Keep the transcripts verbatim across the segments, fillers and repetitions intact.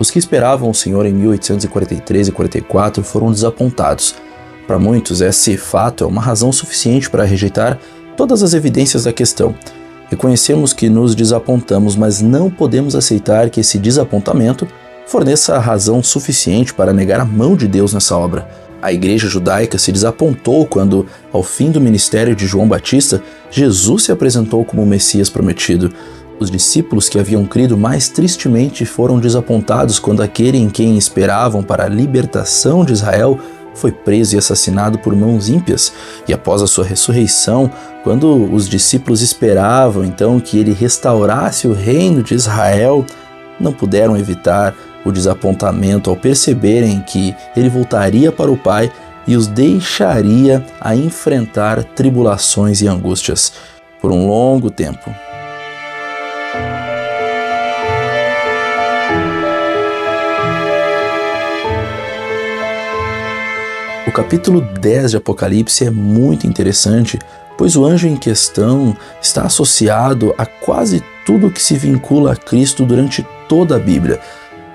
Os que esperavam o Senhor em mil oitocentos e quarenta e três e quarenta e quatro foram desapontados. Para muitos, esse fato é uma razão suficiente para rejeitar todas as evidências da questão. Reconhecemos que nos desapontamos, mas não podemos aceitar que esse desapontamento forneça a razão suficiente para negar a mão de Deus nessa obra. A Igreja Judaica se desapontou quando, ao fim do ministério de João Batista, Jesus se apresentou como o Messias prometido. Os discípulos que haviam crido mais tristemente foram desapontados quando aquele em quem esperavam para a libertação de Israel foi preso e assassinado por mãos ímpias, e após a sua ressurreição, quando os discípulos esperavam então que ele restaurasse o reino de Israel, não puderam evitar o desapontamento ao perceberem que ele voltaria para o Pai e os deixaria a enfrentar tribulações e angústias por um longo tempo. O capítulo dez de Apocalipse é muito interessante, pois o anjo em questão está associado a quase tudo que se vincula a Cristo durante toda a Bíblia.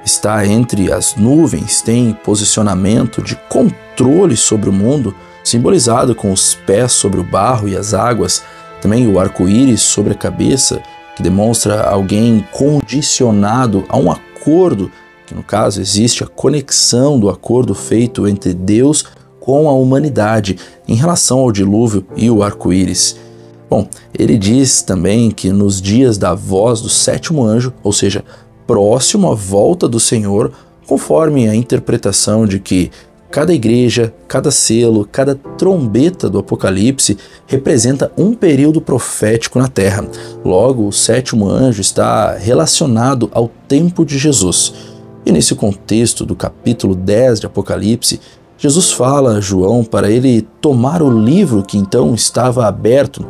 Está entre as nuvens, tem posicionamento de controle sobre o mundo, simbolizado com os pés sobre o barro e as águas, também o arco-íris sobre a cabeça, que demonstra alguém condicionado a um acordo, que no caso existe a conexão do acordo feito entre Deus com a humanidade em relação ao dilúvio e o arco-íris. Bom, ele diz também que nos dias da voz do sétimo anjo, ou seja, próximo à volta do Senhor, conforme a interpretação de que cada igreja, cada selo, cada trombeta do Apocalipse representa um período profético na Terra. Logo, o sétimo anjo está relacionado ao tempo de Jesus. E nesse contexto do capítulo dez de Apocalipse, Jesus fala a João para ele tomar o livro que então estava aberto.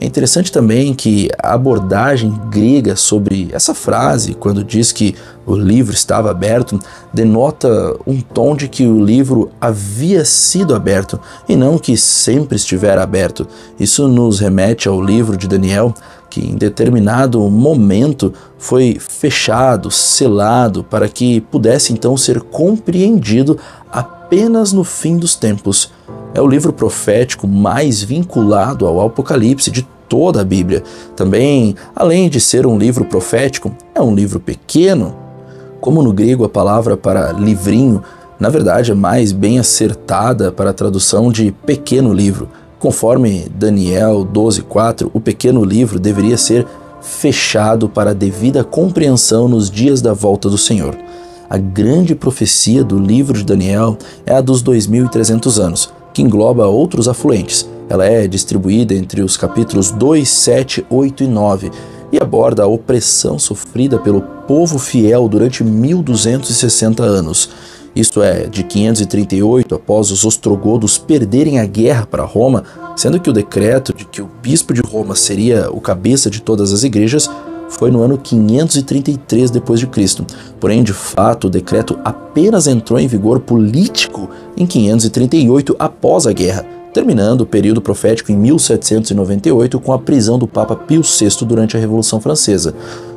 É interessante também que a abordagem grega sobre essa frase, quando diz que o livro estava aberto, denota um tom de que o livro havia sido aberto e não que sempre estivera aberto. Isso nos remete ao livro de Daniel, que em determinado momento foi fechado, selado, para que pudesse então ser compreendido a apenas no fim dos tempos. É o livro profético mais vinculado ao Apocalipse de toda a Bíblia. Também, além de ser um livro profético, é um livro pequeno. Como no grego a palavra para livrinho, na verdade é mais bem acertada para a tradução de pequeno livro. Conforme Daniel doze, quatro, o pequeno livro deveria ser fechado para a devida compreensão nos dias da volta do Senhor. A grande profecia do livro de Daniel é a dos dois mil e trezentos anos, que engloba outros afluentes. Ela é distribuída entre os capítulos dois, sete, oito e nove e aborda a opressão sofrida pelo povo fiel durante mil duzentos e sessenta anos. Isto é, de quinhentos e trinta e oito, após os ostrogodos perderem a guerra para Roma, sendo que o decreto de que o bispo de Roma seria o cabeça de todas as igrejas foi no ano quinhentos e trinta e três depois de Cristo. Porém, de fato, o decreto apenas entrou em vigor político em quinhentos e trinta e oito, após a guerra, terminando o período profético em mil setecentos e noventa e oito com a prisão do Papa Pio sexto durante a Revolução Francesa.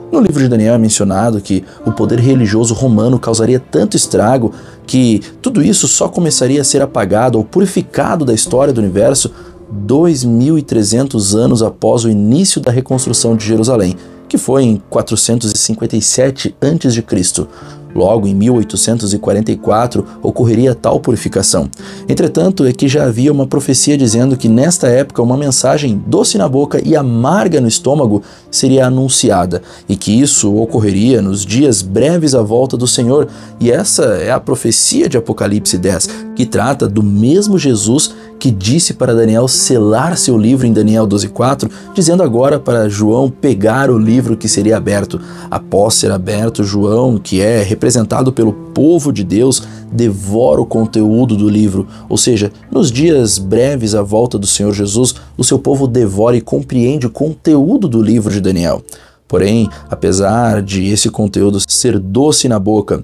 No livro de Daniel é mencionado que o poder religioso romano causaria tanto estrago que tudo isso só começaria a ser apagado ou purificado da história do universo dois mil e trezentos anos após o início da reconstrução de Jerusalém, que foi em quatrocentos e cinquenta e sete antes de Cristo. Logo, em mil oitocentos e quarenta e quatro, ocorreria tal purificação. Entretanto, é que já havia uma profecia dizendo que nesta época uma mensagem doce na boca e amarga no estômago seria anunciada, e que isso ocorreria nos dias breves à volta do Senhor, e essa é a profecia de Apocalipse dez, que trata do mesmo Jesus que disse para Daniel selar seu livro em Daniel doze, quatro, dizendo agora para João pegar o livro que seria aberto. Após ser aberto, João, que é representado pelo povo de Deus, devora o conteúdo do livro, ou seja, nos dias breves à volta do Senhor Jesus, o seu povo devora e compreende o conteúdo do livro de Daniel. Porém, apesar de esse conteúdo ser doce na boca,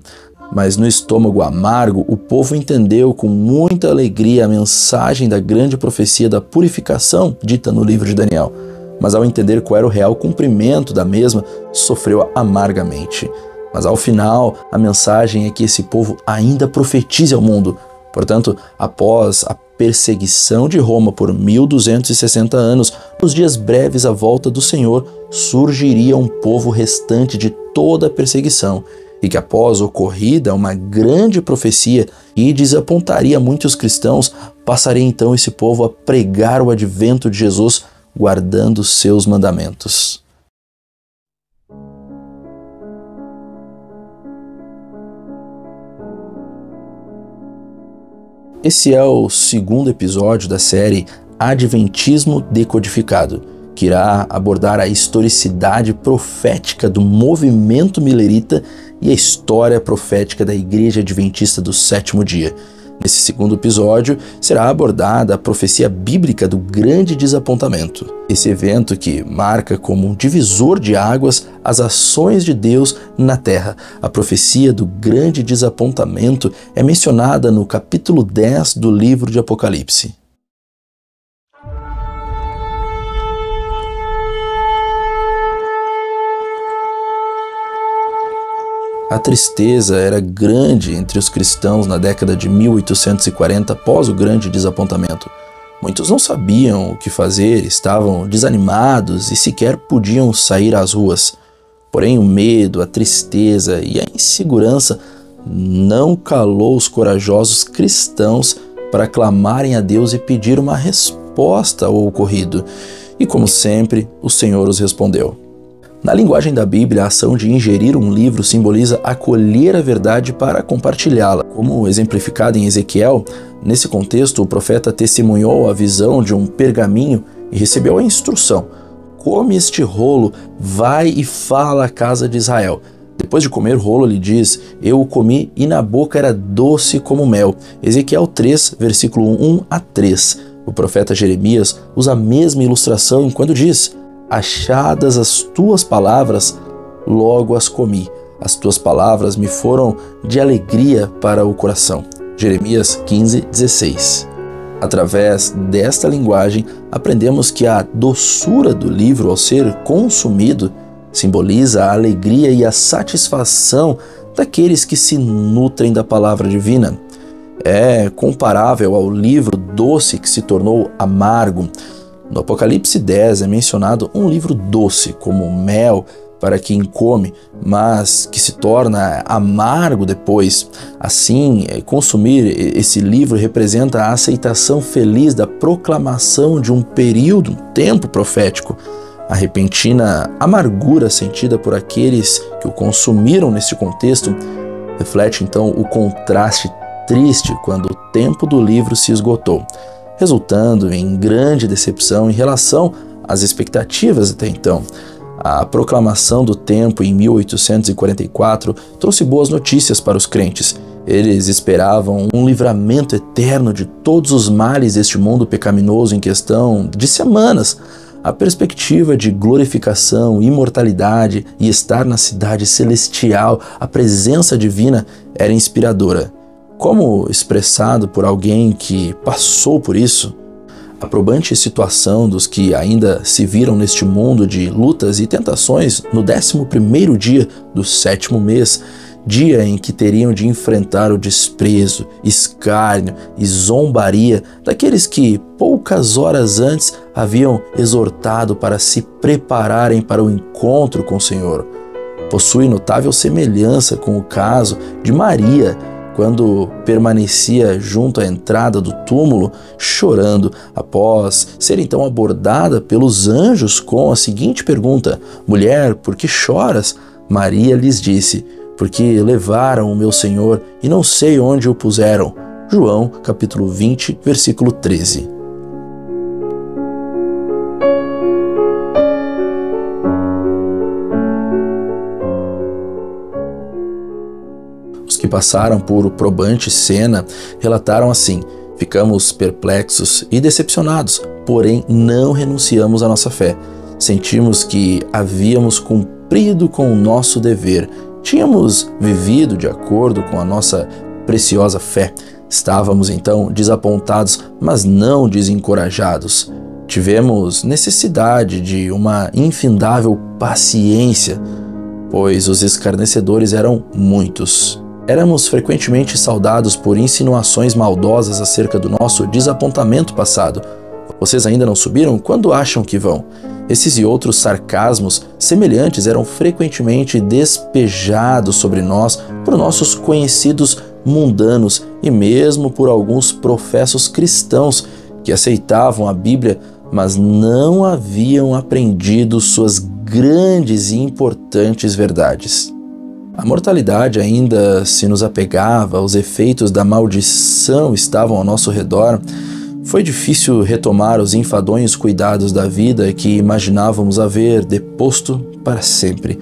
mas no estômago amargo, o povo entendeu com muita alegria a mensagem da grande profecia da purificação dita no livro de Daniel. Mas ao entender qual era o real cumprimento da mesma, sofreu amargamente. Mas ao final, a mensagem é que esse povo ainda profetize ao mundo. Portanto, após a perseguição de Roma por mil duzentos e sessenta anos, nos dias breves à volta do Senhor, surgiria um povo restante de toda a perseguição, e que após ocorrida uma grande profecia que desapontaria muitos cristãos, passaria então esse povo a pregar o advento de Jesus, guardando seus mandamentos. Esse é o segundo episódio da série Adventismo Decodificado, que irá abordar a historicidade profética do movimento millerita e a história profética da Igreja Adventista do Sétimo Dia. Nesse segundo episódio, será abordada a profecia bíblica do Grande Desapontamento, esse evento que marca como um divisor de águas as ações de Deus na Terra. A profecia do Grande Desapontamento é mencionada no capítulo dez do livro de Apocalipse. A tristeza era grande entre os cristãos na década de mil oitocentos e quarenta, após o Grande Desapontamento. Muitos não sabiam o que fazer, estavam desanimados e sequer podiam sair às ruas. Porém, o medo, a tristeza e a insegurança não calou os corajosos cristãos para clamarem a Deus e pedir uma resposta ao ocorrido. E como sempre, o Senhor os respondeu. Na linguagem da Bíblia, a ação de ingerir um livro simboliza acolher a verdade para compartilhá-la. Como exemplificado em Ezequiel, nesse contexto, o profeta testemunhou a visão de um pergaminho e recebeu a instrução: come este rolo, vai e fala à casa de Israel. Depois de comer rolo, ele diz: eu o comi e na boca era doce como mel. Ezequiel três, versículo um a três. O profeta Jeremias usa a mesma ilustração quando diz: achadas as tuas palavras, logo as comi. As tuas palavras me foram de alegria para o coração. Jeremias quinze, dezesseis. Através desta linguagem, aprendemos que a doçura do livro, ao ser consumido, simboliza a alegria e a satisfação daqueles que se nutrem da palavra divina. É comparável ao livro doce que se tornou amargo. No Apocalipse dez é mencionado um livro doce, como mel para quem come, mas que se torna amargo depois. Assim, consumir esse livro representa a aceitação feliz da proclamação de um período, um tempo profético. A repentina amargura sentida por aqueles que o consumiram neste contexto reflete então o contraste triste quando o tempo do livro se esgotou, resultando em grande decepção em relação às expectativas até então. A proclamação do tempo em mil oitocentos e quarenta e quatro trouxe boas notícias para os crentes. Eles esperavam um livramento eterno de todos os males deste mundo pecaminoso em questão de semanas. A perspectiva de glorificação, imortalidade e estar na cidade celestial, a presença divina, era inspiradora. Como expressado por alguém que passou por isso, a probante situação dos que ainda se viram neste mundo de lutas e tentações no décimo primeiro dia do sétimo mês, dia em que teriam de enfrentar o desprezo, escárnio e zombaria daqueles que poucas horas antes haviam exortado para se prepararem para o encontro com o Senhor. Possui notável semelhança com o caso de Maria, quando permanecia junto à entrada do túmulo, chorando, após ser então abordada pelos anjos com a seguinte pergunta: mulher, por que choras? Maria lhes disse: porque levaram o meu Senhor e não sei onde o puseram. João capítulo vinte, versículo treze. Que passaram por probante cena relataram assim: ficamos perplexos e decepcionados, porém não renunciamos à nossa fé. Sentimos que havíamos cumprido com o nosso dever, tínhamos vivido de acordo com a nossa preciosa fé. Estávamos então desapontados, mas não desencorajados. Tivemos necessidade de uma infindável paciência. pois os escarnecedores eram muitos. Éramos frequentemente saudados por insinuações maldosas acerca do nosso desapontamento passado. Vocês ainda não subiram? Quando acham que vão? Esses e outros sarcasmos semelhantes eram frequentemente despejados sobre nós por nossos conhecidos mundanos e mesmo por alguns professos cristãos que aceitavam a Bíblia, mas não haviam aprendido suas grandes e importantes verdades. A mortalidade ainda se nos apegava, os efeitos da maldição estavam ao nosso redor. Foi difícil retomar os enfadonhos cuidados da vida que imaginávamos haver deposto para sempre.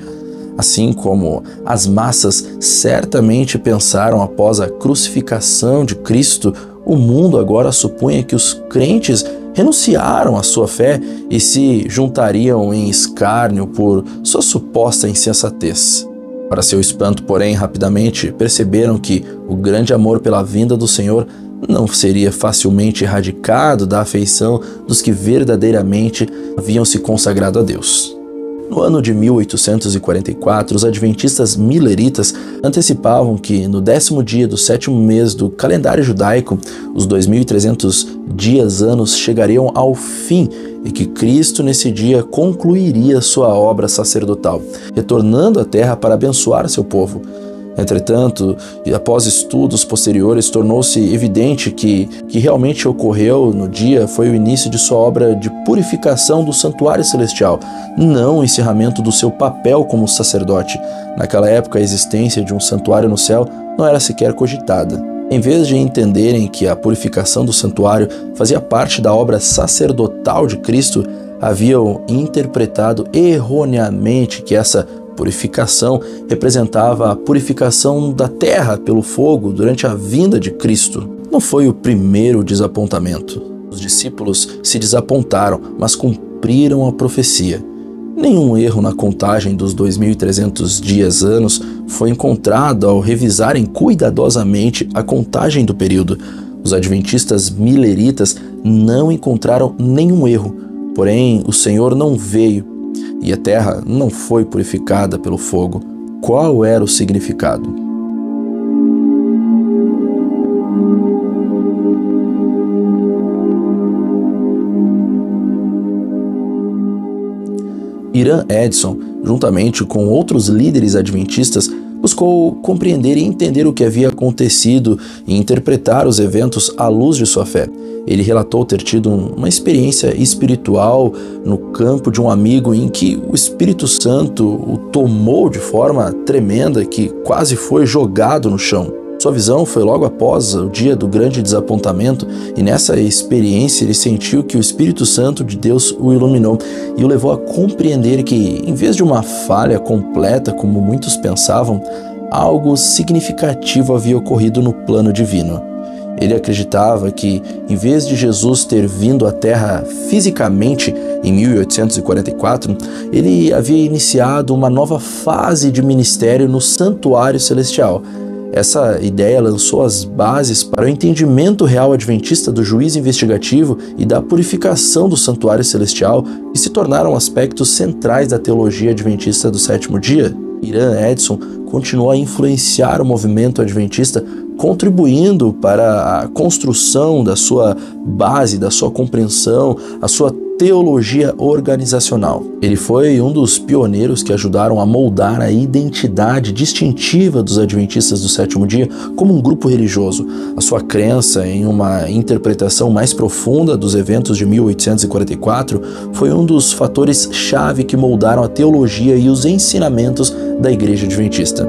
Assim como as massas certamente pensaram após a crucificação de Cristo, o mundo agora supunha que os crentes renunciaram à sua fé e se juntariam em escárnio por sua suposta insensatez. Para seu espanto, porém, rapidamente perceberam que o grande amor pela vinda do Senhor não seria facilmente erradicado da afeição dos que verdadeiramente haviam se consagrado a Deus. No ano de mil oitocentos e quarenta e quatro, os adventistas milleritas antecipavam que, no décimo dia do sétimo mês do calendário judaico, os dois mil e trezentos dias-anos chegariam ao fim e que Cristo, nesse dia, concluiria sua obra sacerdotal, retornando à terra para abençoar seu povo. Entretanto, após estudos posteriores, tornou-se evidente que o que realmente ocorreu no dia foi o início de sua obra de purificação do santuário celestial, não o encerramento do seu papel como sacerdote. Naquela época, a existência de um santuário no céu não era sequer cogitada. Em vez de entenderem que a purificação do santuário fazia parte da obra sacerdotal de Cristo, haviam interpretado erroneamente que essa purificação representava a purificação da terra pelo fogo durante a vinda de Cristo. Não foi o primeiro desapontamento. Os discípulos se desapontaram, mas cumpriram a profecia. Nenhum erro na contagem dos dois mil e trezentos dias-anos foi encontrado ao revisarem cuidadosamente a contagem do período. Os adventistas milleritas não encontraram nenhum erro, porém o Senhor não veio e a terra não foi purificada pelo fogo. Qual era o significado? Hiram Edson, juntamente com outros líderes adventistas, buscou compreender e entender o que havia acontecido e interpretar os eventos à luz de sua fé. Ele relatou ter tido uma experiência espiritual no campo de um amigo em que o Espírito Santo o tomou de forma tremenda que quase foi jogado no chão. Sua visão foi logo após o dia do grande desapontamento e nessa experiência ele sentiu que o Espírito Santo de Deus o iluminou e o levou a compreender que, em vez de uma falha completa como muitos pensavam, algo significativo havia ocorrido no plano divino. Ele acreditava que, em vez de Jesus ter vindo à Terra fisicamente em mil oitocentos e quarenta e quatro, ele havia iniciado uma nova fase de ministério no Santuário Celestial. Essa ideia lançou as bases para o entendimento real adventista do juízo investigativo e da purificação do santuário celestial e se tornaram aspectos centrais da teologia adventista do sétimo dia. Hiram Edson continuou a influenciar o movimento adventista, contribuindo para a construção da sua base, da sua compreensão, a sua teologia organizacional. Ele foi um dos pioneiros que ajudaram a moldar a identidade distintiva dos adventistas do sétimo dia como um grupo religioso. A sua crença em uma interpretação mais profunda dos eventos de mil oitocentos e quarenta e quatro foi um dos fatores-chave que moldaram a teologia e os ensinamentos da Igreja Adventista.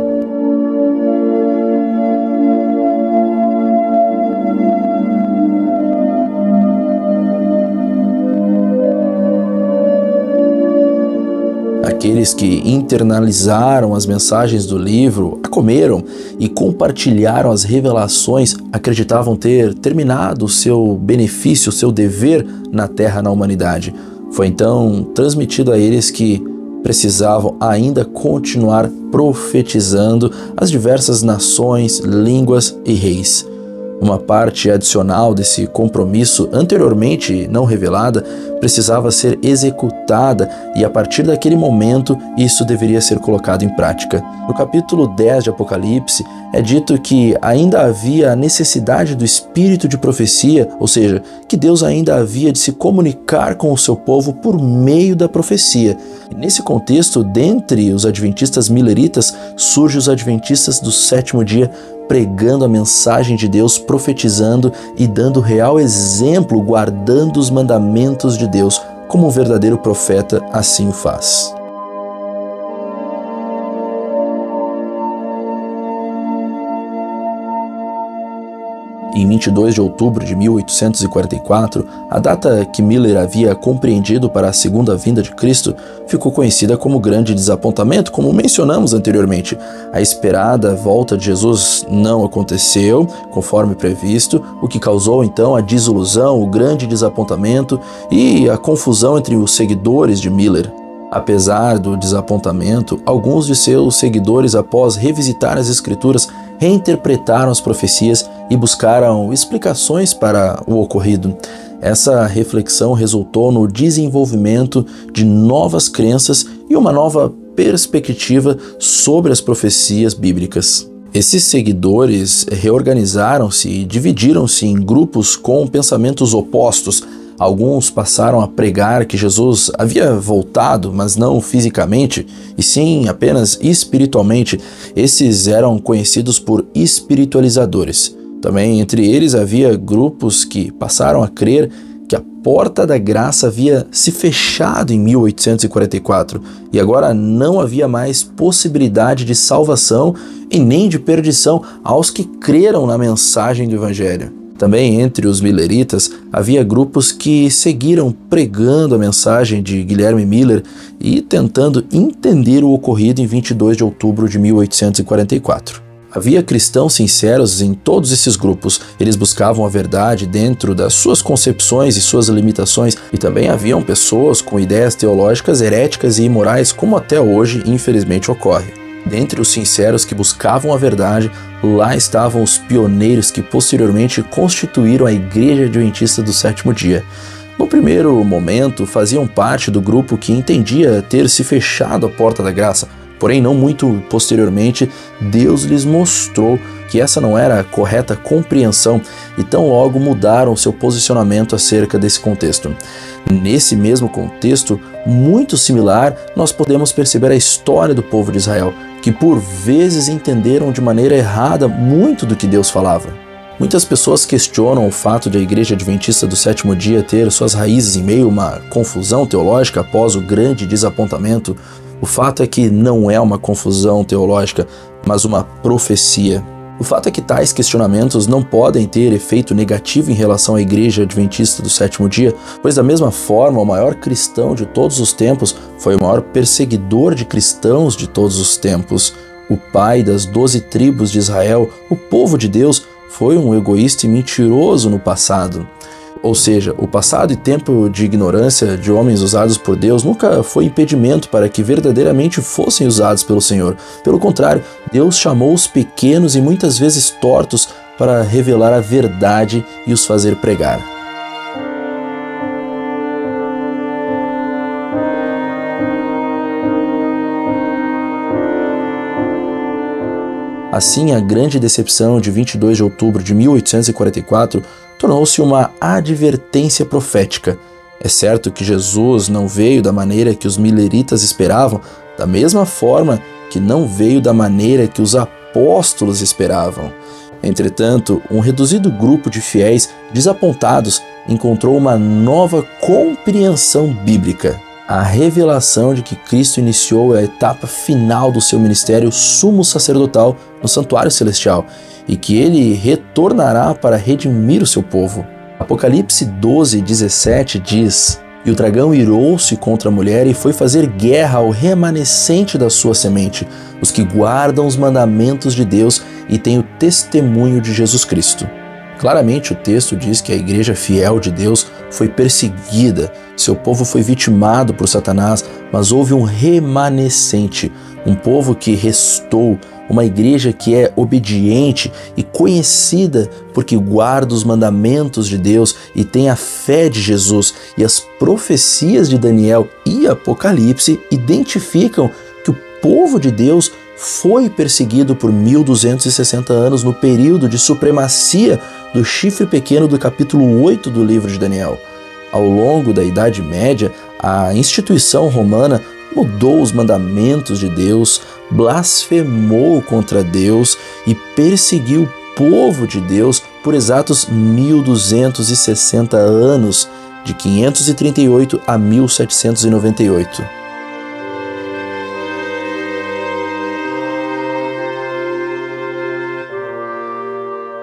Aqueles que internalizaram as mensagens do livro, a comeram e compartilharam as revelações, acreditavam ter terminado o seu benefício, o seu dever na terra, na humanidade. Foi então transmitido a eles que precisavam ainda continuar profetizando as diversas nações, línguas e reis. Uma parte adicional desse compromisso anteriormente não revelada precisava ser executada e, a partir daquele momento, isso deveria ser colocado em prática. No capítulo dez de Apocalipse, é dito que ainda havia a necessidade do espírito de profecia, ou seja, que Deus ainda havia de se comunicar com o seu povo por meio da profecia. E nesse contexto, dentre os adventistas milleritas, surgem os adventistas do sétimo dia, pregando a mensagem de Deus, profetizando e dando real exemplo, guardando os mandamentos de Deus, como um verdadeiro profeta assim o faz. Em vinte e dois de outubro de mil oitocentos e quarenta e quatro, a data que Miller havia compreendido para a segunda vinda de Cristo ficou conhecida como Grande Desapontamento, como mencionamos anteriormente. A esperada volta de Jesus não aconteceu, conforme previsto, o que causou então a desilusão, o grande desapontamento e a confusão entre os seguidores de Miller. Apesar do desapontamento, alguns de seus seguidores, após revisitar as Escrituras, reinterpretaram as profecias e buscaram explicações para o ocorrido. Essa reflexão resultou no desenvolvimento de novas crenças e uma nova perspectiva sobre as profecias bíblicas. Esses seguidores reorganizaram-se e dividiram-se em grupos com pensamentos opostos. Alguns passaram a pregar que Jesus havia voltado, mas não fisicamente, e sim apenas espiritualmente. Esses eram conhecidos por espiritualizadores. Também entre eles havia grupos que passaram a crer que a porta da graça havia se fechado em mil oitocentos e quarenta e quatro e agora não havia mais possibilidade de salvação e nem de perdição aos que creram na mensagem do Evangelho. Também entre os milleritas havia grupos que seguiram pregando a mensagem de Guilherme Miller e tentando entender o ocorrido em vinte e dois de outubro de mil oitocentos e quarenta e quatro. Havia cristãos sinceros em todos esses grupos. Eles buscavam a verdade dentro das suas concepções e suas limitações, e também haviam pessoas com ideias teológicas heréticas e imorais, como até hoje, infelizmente, ocorre. Dentre os sinceros que buscavam a verdade, lá estavam os pioneiros que posteriormente constituíram a Igreja Adventista do Sétimo Dia. No primeiro momento, faziam parte do grupo que entendia ter se fechado a porta da graça, porém não muito posteriormente, Deus lhes mostrou que essa não era a correta compreensão e tão logo mudaram seu posicionamento acerca desse contexto. Nesse mesmo contexto, muito similar, nós podemos perceber a história do povo de Israel, que por vezes entenderam de maneira errada muito do que Deus falava. Muitas pessoas questionam o fato de a Igreja Adventista do Sétimo Dia ter suas raízes em meio a uma confusão teológica após o grande desapontamento. O fato é que não é uma confusão teológica, mas uma profecia. O fato é que tais questionamentos não podem ter efeito negativo em relação à Igreja Adventista do Sétimo Dia, pois da mesma forma o maior cristão de todos os tempos foi o maior perseguidor de cristãos de todos os tempos. O pai das doze tribos de Israel, o povo de Deus, foi um egoísta e mentiroso no passado. Ou seja, o passado e tempo de ignorância de homens usados por Deus nunca foi impedimento para que verdadeiramente fossem usados pelo Senhor. Pelo contrário, Deus chamou os pequenos e muitas vezes tortos para revelar a verdade e os fazer pregar. Assim, a grande decepção de vinte e dois de outubro de mil oitocentos e quarenta e quatro tornou-se uma advertência profética. É certo que Jesus não veio da maneira que os milleritas esperavam, da mesma forma que não veio da maneira que os apóstolos esperavam. Entretanto, um reduzido grupo de fiéis desapontados encontrou uma nova compreensão bíblica. A revelação de que Cristo iniciou a etapa final do seu ministério sumo sacerdotal no santuário celestial e que ele retornará para redimir o seu povo. Apocalipse doze, dezessete diz: "E o dragão irou-se contra a mulher e foi fazer guerra ao remanescente da sua semente, os que guardam os mandamentos de Deus e têm o testemunho de Jesus Cristo." Claramente, o texto diz que a igreja fiel de Deus foi perseguida, seu povo foi vitimado por Satanás, mas houve um remanescente, um povo que restou, uma igreja que é obediente e conhecida porque guarda os mandamentos de Deus e tem a fé de Jesus. E as profecias de Daniel e Apocalipse identificam que o povo de Deus foi perseguido por mil duzentos e sessenta anos no período de supremacia do chifre pequeno do capítulo oito do livro de Daniel. Ao longo da Idade Média, a instituição romana mudou os mandamentos de Deus, blasfemou contra Deus e perseguiu o povo de Deus por exatos mil duzentos e sessenta anos, de quinhentos e trinta e oito a mil setecentos e noventa e oito.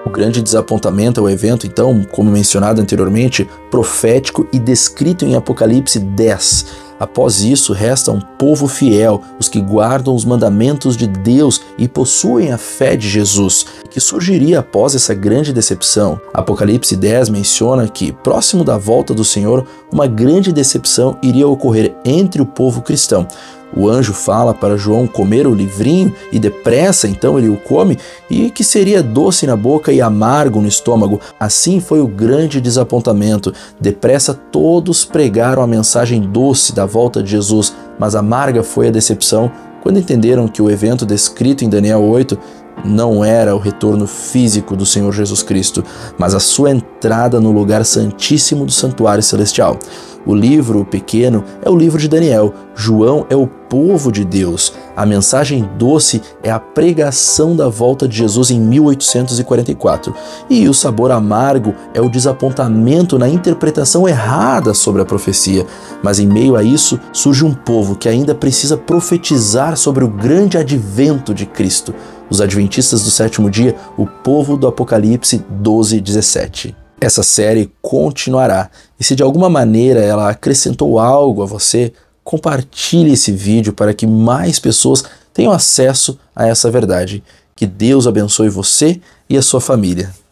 O Grande Desapontamento é o evento, então, como mencionado anteriormente, profético e descrito em Apocalipse dez. Após isso, resta um povo fiel, os que guardam os mandamentos de Deus e possuem a fé de Jesus, que surgiria após essa grande decepção. Apocalipse dez menciona que, próximo da volta do Senhor, uma grande decepção iria ocorrer entre o povo cristão. O anjo fala para João comer o livrinho e depressa, então ele o come, e que seria doce na boca e amargo no estômago. Assim foi o grande desapontamento. Depressa todos pregaram a mensagem doce da volta de Jesus, mas amarga foi a decepção quando entenderam que o evento descrito em Daniel oito não era o retorno físico do Senhor Jesus Cristo, mas a sua entrada no lugar santíssimo do santuário celestial. O livro pequeno é o livro de Daniel, João é o povo de Deus. A mensagem doce é a pregação da volta de Jesus em mil oitocentos e quarenta e quatro. E o sabor amargo é o desapontamento na interpretação errada sobre a profecia. Mas em meio a isso surge um povo que ainda precisa profetizar sobre o grande advento de Cristo. Os Adventistas do Sétimo Dia, o povo do Apocalipse doze, dezessete. Essa série continuará, e se de alguma maneira ela acrescentou algo a você, compartilhe esse vídeo para que mais pessoas tenham acesso a essa verdade. Que Deus abençoe você e a sua família.